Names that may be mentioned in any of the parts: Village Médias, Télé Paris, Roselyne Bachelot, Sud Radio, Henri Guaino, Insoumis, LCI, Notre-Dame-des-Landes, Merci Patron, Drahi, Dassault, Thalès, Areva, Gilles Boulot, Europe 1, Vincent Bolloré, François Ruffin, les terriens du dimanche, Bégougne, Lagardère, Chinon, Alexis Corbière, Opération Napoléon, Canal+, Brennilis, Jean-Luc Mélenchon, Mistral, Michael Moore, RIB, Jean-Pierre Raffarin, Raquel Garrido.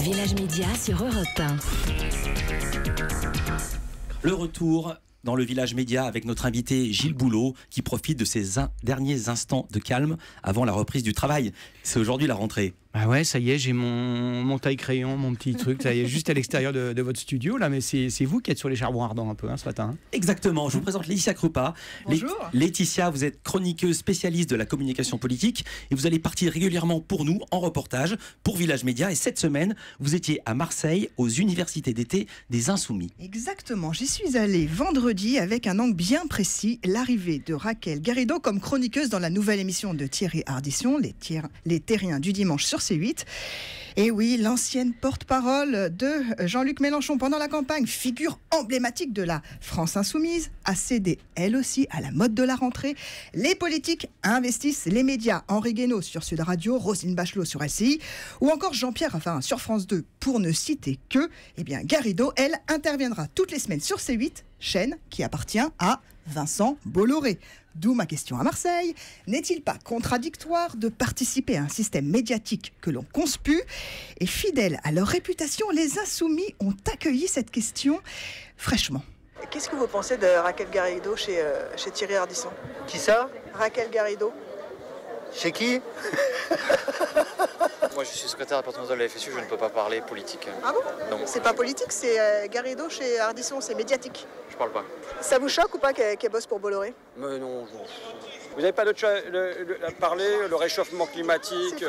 Village Médias sur Europe 1. Le retour dans le Village Médias avec notre invité Gilles Boulot qui profite de ses derniers instants de calme avant la reprise du travail. C'est aujourd'hui la rentrée. Ah ouais, ça y est, j'ai mon taille-crayon, mon petit truc, ça y est, juste à l'extérieur de votre studio, là, mais c'est vous qui êtes sur les charbons ardents un peu, hein, ce matin. Exactement, je vous présente Laetitia Krupa. Bonjour. Laetitia, vous êtes chroniqueuse spécialiste de la communication politique et vous allez partir régulièrement pour nous en reportage pour Village Médias. Et cette semaine, vous étiez à Marseille, aux universités d'été des Insoumis. Exactement, j'y suis allée vendredi avec un angle bien précis, l'arrivée de Raquel Garrido comme chroniqueuse dans la nouvelle émission de Thierry Ardisson, les terriens du dimanche sur C8. Et oui, l'ancienne porte-parole de Jean-Luc Mélenchon pendant la campagne, figure emblématique de la France insoumise, a cédé elle aussi à la mode de la rentrée. Les politiques investissent les médias. Henri Guaino sur Sud Radio, Roselyne Bachelot sur LCI ou encore Jean-Pierre Raffarin sur France 2, pour ne citer que. Eh bien, Garrido, elle, interviendra toutes les semaines sur C8, chaîne qui appartient à Vincent Bolloré. D'où ma question à Marseille. N'est-il pas contradictoire de participer à un système médiatique que l'on conspue? Et fidèles à leur réputation, les Insoumis ont accueilli cette question fraîchement. Qu'est-ce que vous pensez de Raquel Garrido chez Thierry Ardisson? Qui ça? Raquel Garrido. Chez qui? Moi, je suis secrétaire départemental de la FSU, je ne peux pas parler politique. Ah bon? C'est pas politique, c'est Garrido chez Ardisson, c'est médiatique. Je parle pas. Ça vous choque ou pas qu'elle bosse pour Bolloré? Mais non, je... Vous n'avez pas d'autre chose à parler? Le réchauffement climatique,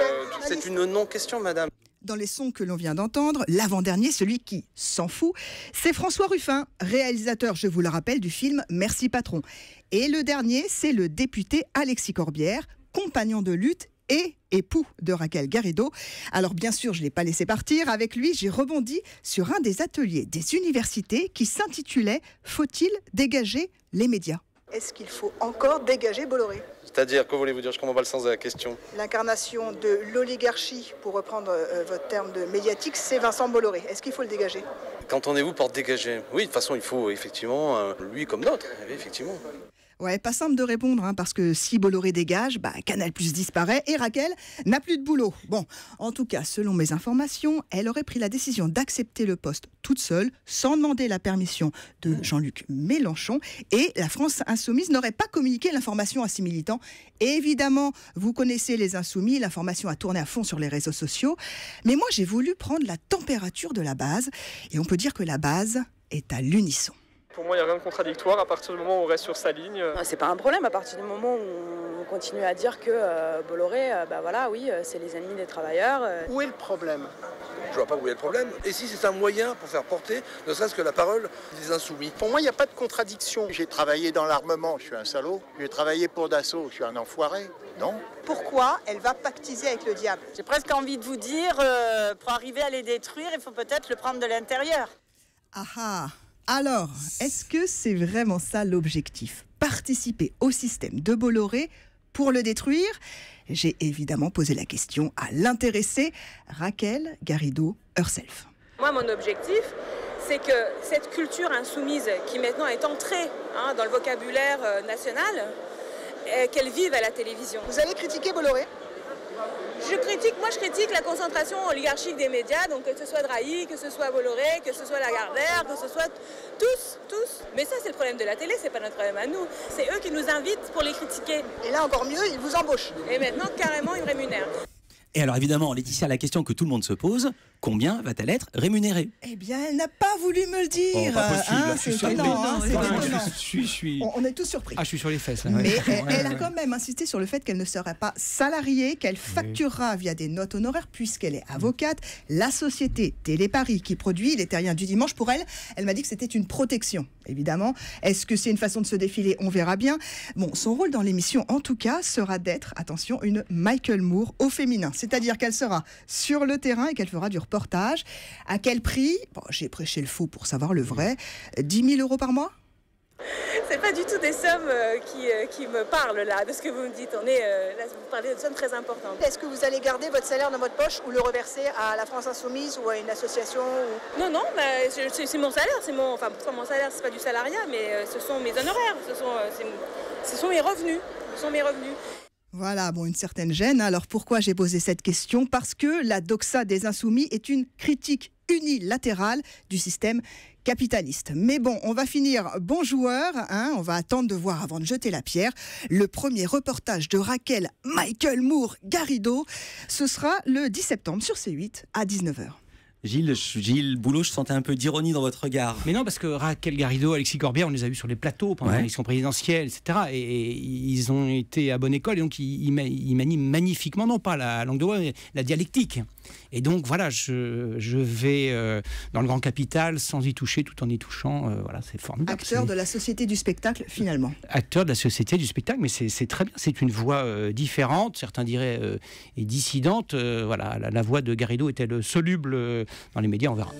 c'est une non-question, madame. Dans les sons que l'on vient d'entendre, l'avant-dernier, celui qui s'en fout, c'est François Ruffin, réalisateur, je vous le rappelle, du film Merci Patron. Et le dernier, c'est le député Alexis Corbière, compagnon de lutte et époux de Raquel Garrido. Alors bien sûr, je ne l'ai pas laissé partir. Avec lui, j'ai rebondi sur un des ateliers des universités qui s'intitulait « Faut-il dégager les médias ?» Est-ce qu'il faut encore dégager Bolloré? C'est-à-dire, que voulez-vous dire? Je comprends pas le sens de la question. L'incarnation de l'oligarchie, pour reprendre votre terme de médiatique, c'est Vincent Bolloré. Est-ce qu'il faut le dégager? Qu'entendez-vous par dégager? Oui, de toute façon, il faut effectivement, lui comme d'autres, effectivement. Ouais, pas simple de répondre, hein, parce que si Bolloré dégage, bah, Canal+ disparaît et Raquel n'a plus de boulot. Bon, en tout cas, selon mes informations, elle aurait pris la décision d'accepter le poste toute seule, sans demander la permission de Jean-Luc Mélenchon. Et la France insoumise n'aurait pas communiqué l'information à ses militants. Évidemment, vous connaissez les insoumis, l'information a tourné à fond sur les réseaux sociaux. Mais moi, j'ai voulu prendre la température de la base. Et on peut dire que la base est à l'unisson. Pour moi, il n'y a rien de contradictoire à partir du moment où on reste sur sa ligne. C'est pas un problème à partir du moment où on continue à dire que Bolloré, bah voilà, oui, c'est les ennemis des travailleurs. Où est le problème? Je vois pas où est le problème. Et si c'est un moyen pour faire porter, ne serait-ce que la parole des insoumis. Pour moi, il n'y a pas de contradiction. J'ai travaillé dans l'armement, je suis un salaud. J'ai travaillé pour Dassault, je suis un enfoiré. Non. Pourquoi elle va pactiser avec le diable? J'ai presque envie de vous dire, pour arriver à les détruire, il faut peut-être le prendre de l'intérieur. Ah ah. Alors, est-ce que c'est vraiment ça l'objectif? Participer au système de Bolloré pour le détruire? J'ai évidemment posé la question à l'intéressée, Raquel Garrido herself. Moi, mon objectif, c'est que cette culture insoumise qui maintenant est entrée dans le vocabulaire national, qu'elle vive à la télévision. Vous allez critiquer Bolloré? Moi je critique la concentration oligarchique des médias, donc que ce soit Drahi, que ce soit Bolloré, que ce soit Lagardère, que ce soit tous. Mais ça, c'est le problème de la télé, c'est pas notre problème à nous. C'est eux qui nous invitent pour les critiquer. Et là, encore mieux, ils vous embauchent. Et maintenant, carrément, ils rémunèrent. Et alors évidemment, Laetitia, la question que tout le monde se pose, combien va-t-elle être rémunérée? Eh bien, elle n'a pas voulu me le dire. On est tous surpris. Ah, je suis sur les fesses. Là, ouais. Mais elle a quand même insisté sur le fait qu'elle ne sera pas salariée, qu'elle facturera via des notes honoraires puisqu'elle est avocate. La société Télé Paris qui produit les terriens du dimanche, pour elle, elle m'a dit que c'était une protection, évidemment. Est-ce que c'est une façon de se défiler? On verra bien. Bon, son rôle dans l'émission, en tout cas, sera d'être, attention, une Michael Moore au féminin. C'est-à-dire qu'elle sera sur le terrain et qu'elle fera du reportage. À quel prix? Bon, j'ai prêché le faux pour savoir le vrai. 10 000 euros par mois? C'est pas du tout des sommes qui me parlent là, de ce que vous me dites. On est, là, vous parlez de sommes très importantes. Est-ce que vous allez garder votre salaire dans votre poche ou le reverser à la France Insoumise ou à une association ou... Non, non, bah, c'est mon salaire. Enfin, pour mon salaire, c'est pas du salariat, mais ce sont mes honoraires, ce sont mes revenus. Voilà, bon, une certaine gêne. Alors pourquoi j'ai posé cette question? Parce que la doxa des Insoumis est une critique unilatérale du système capitaliste. Mais bon, on va finir bon joueur, hein, on va attendre de voir avant de jeter la pierre. Le premier reportage de Raquel Garrido, ce sera le 10 septembre sur C8 à 19h. Gilles Boulot, je sentais un peu d'ironie dans votre regard. Mais non, parce que Raquel Garrido, Alexis Corbière, on les a vus sur les plateaux pendant l'élection présidentielle, etc. Et ils ont été à bonne école, et donc ils manient magnifiquement, non pas la langue de bois, mais la dialectique. Et donc voilà, je vais dans le grand capital sans y toucher, tout en y touchant. Voilà, c'est formidable. Acteur de la société du spectacle, finalement. Acteur de la société du spectacle, mais c'est très bien. C'est une voix différente, certains diraient et dissidente. Voilà, la voix de Garrido est-elle soluble dans les médias, on verra.